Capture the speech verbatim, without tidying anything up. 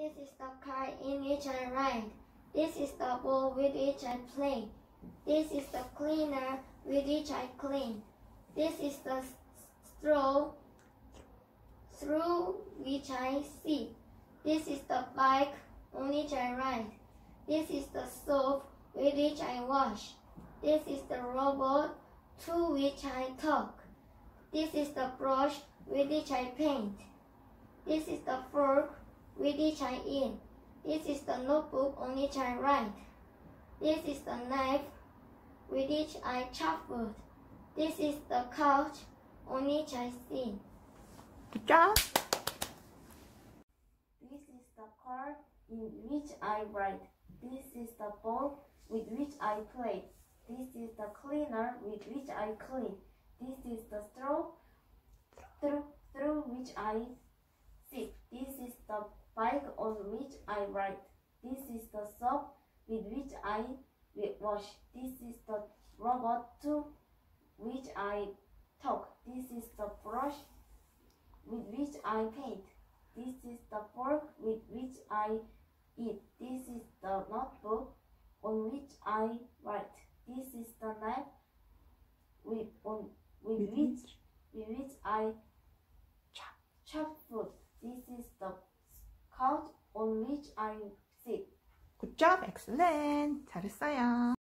This is the car in which I ride. This is the ball with which I play. This is the cleaner with which I clean. This is the straw through which I see. This is the bike on which I ride. This is the soap with which I wash. This is the robot to which I talk. This is the brush with which I paint. This is the fork with which I eat. This is the notebook on which I write. This is the knife with which I chop wood. This is the couch on which I sit. Good job. This is the car in which I ride. This is the ball with which I play. This is the cleaner with which I clean. This is the straw through, through which I sit. This is the bike on which I ride. This is the soap with which I wash. This is the robot to which I talk. This is the brush with which I paint. This is the fork with which I eat. This is the notebook on which I write. This is the knife with, on, with, with, which, with which I chop, chop food. This is the couch on which I sit. Good job! Excellent! 잘했어요!